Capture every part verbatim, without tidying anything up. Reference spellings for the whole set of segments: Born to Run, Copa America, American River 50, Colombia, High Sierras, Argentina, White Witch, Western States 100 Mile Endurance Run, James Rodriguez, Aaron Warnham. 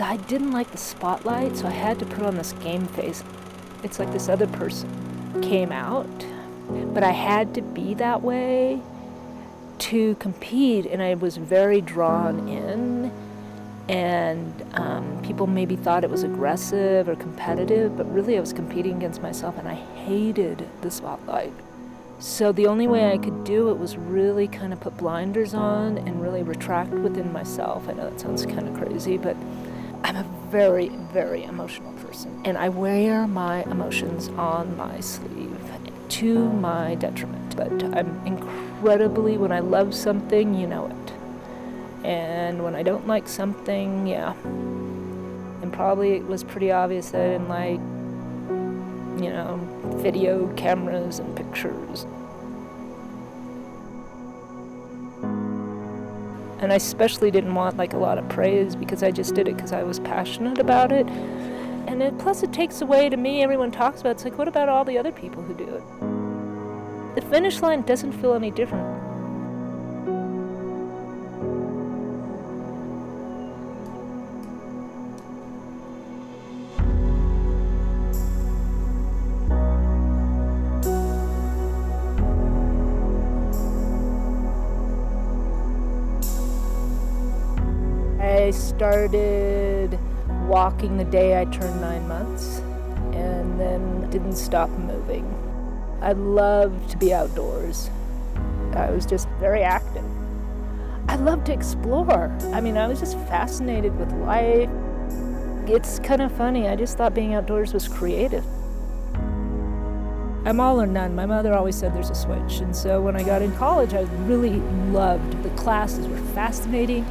I didn't like the spotlight, so I had to put on this game face. It's like this other person came out, but I had to be that way to compete, and I was very drawn in, and um, people maybe thought it was aggressive or competitive, but really I was competing against myself, and I hated the spotlight. So the only way I could do it was really kind of put blinders on and really retract within myself. I know that sounds kind of crazy, but I'm a very, very emotional person, and I wear my emotions on my sleeve to my detriment. But I'm incredibly, when I love something, you know it. And when I don't like something, yeah. And probably it was pretty obvious that I didn't like, you know, video cameras and pictures. And I especially didn't want like a lot of praise, because I just did it because I was passionate about it. And it, plus it takes away, to me, everyone talks about it. It's like, what about all the other people who do it? The finish line doesn't feel any different. I started walking the day I turned nine months, and then didn't stop moving. I loved to be outdoors. I was just very active. I loved to explore. I mean, I was just fascinated with life. It's kind of funny. I just thought being outdoors was creative. I'm all or none. My mother always said there's a switch. And so when I got in college, I really loved. The classes were fascinating.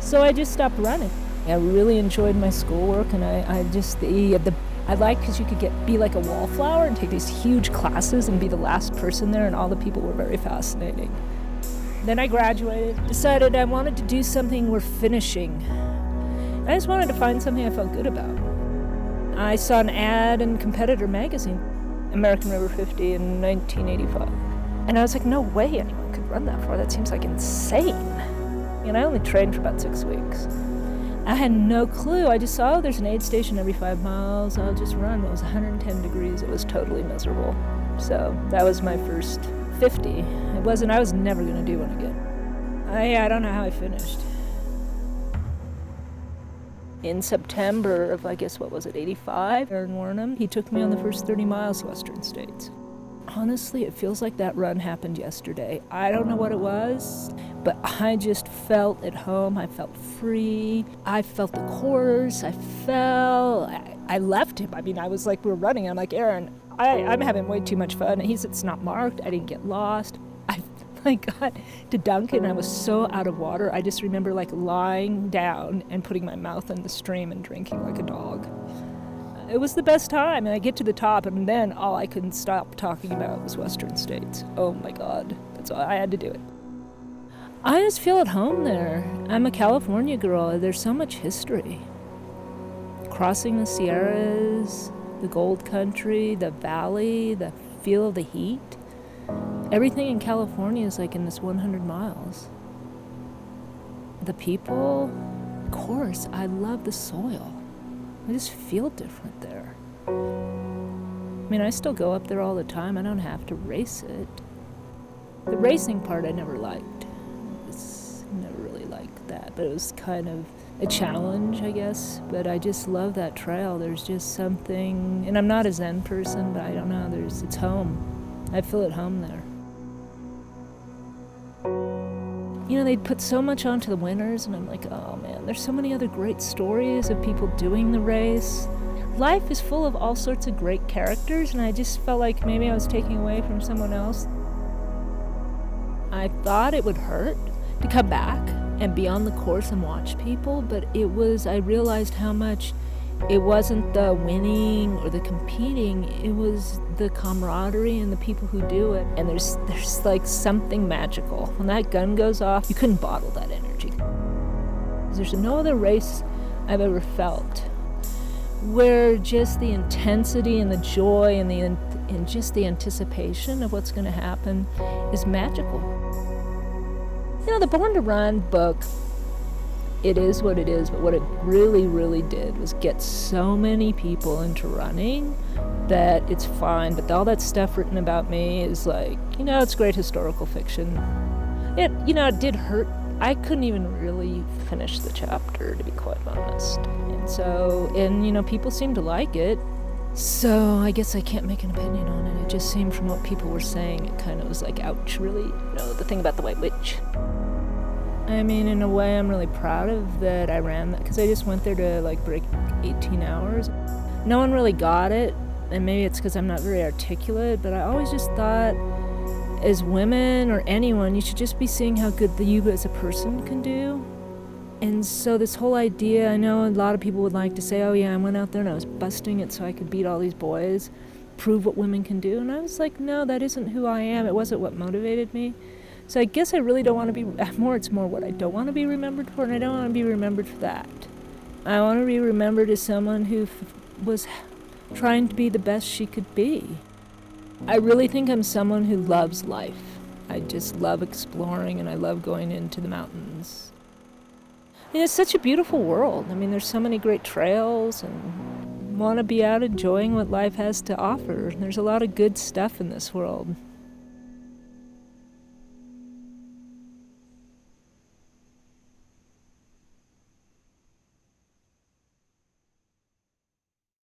So I just stopped running. I really enjoyed my schoolwork, and I, I just, the, the I liked because you could get be like a wallflower and take these huge classes and be the last person there, and all the people were very fascinating. Then I graduated, decided I wanted to do something we're finishing. I just wanted to find something I felt good about. I saw an ad in Competitor magazine, American River fifty in nineteen eighty-five. And I was like, no way anyone could run that far. That seems like insane. And I only trained for about six weeks. I had no clue. I just saw, oh, there's an aid station every five miles. I'll just run. It was one hundred ten degrees. It was totally miserable. So that was my first fifty. It wasn't, I was never going to do one again. I, I don't know how I finished. In September of, I guess, what was it, eighty-five, Aaron Warnham, he took me on the first thirty miles, Western States. Honestly, it feels like that run happened yesterday. I don't know what it was, but I just felt at home. I felt free. I felt the course. I fell. I, I left him. I mean, I was like, we were running. I'm like, Aaron, I, I'm having way too much fun. And he said, it's not marked. I didn't get lost. I, I got to Duncan. I was so out of water. I just remember like lying down and putting my mouth in the stream and drinking like a dog. It was the best time, and I get to the top, and then all I couldn't stop talking about was Western States. Oh my God, that's all, I had to do it. I just feel at home there. I'm a California girl, there's so much history. Crossing the Sierras, the gold country, the valley, the feel of the heat. Everything in California is like in this one hundred miles. The people, of course, I love the soil. I just feel different there. I mean, I still go up there all the time. I don't have to race it. The racing part I never liked. It's never really liked that, but it was kind of a challenge, I guess. But I just love that trail. There's just something, and I'm not a Zen person, but I don't know. There's, it's home. I feel at home there. You know, they'd put so much onto the winners, and I'm like, oh man, there's so many other great stories of people doing the race. Life is full of all sorts of great characters, and I just felt like maybe I was taking away from someone else. I thought it would hurt to come back and be on the course and watch people, but it was, I realized how much it wasn't the winning or the competing, it was the camaraderie and the people who do it. And there's there's like something magical. When that gun goes off, you couldn't bottle that energy. There's no other race I've ever felt where just the intensity and the joy and the and just the anticipation of what's going to happen is magical. You know, the Born to Run book, it is what it is, but what it really, really did was get so many people into running that it's fine, but all that stuff written about me is like, you know, it's great historical fiction. It, you know, it did hurt. I couldn't even really finish the chapter, to be quite honest. And so, and you know, people seemed to like it. So I guess I can't make an opinion on it. It just seemed from what people were saying, it kind of was like, ouch, really? You know, the thing about the White Witch. I mean, in a way, I'm really proud of that I ran that, because I just went there to like break eighteen hours. No one really got it, and maybe it's because I'm not very articulate, but I always just thought, as women or anyone, you should just be seeing how good the you as a person can do. And so this whole idea, I know a lot of people would like to say, oh yeah, I went out there and I was busting it so I could beat all these boys, prove what women can do. And I was like, no, that isn't who I am. It wasn't what motivated me. So I guess I really don't want to be, more it's more what I don't want to be remembered for, and I don't want to be remembered for that. I want to be remembered as someone who f- was trying to be the best she could be. I really think I'm someone who loves life. I just love exploring, and I love going into the mountains. I mean, it's such a beautiful world. I mean, there's so many great trails, and want to be out enjoying what life has to offer. There's a lot of good stuff in this world.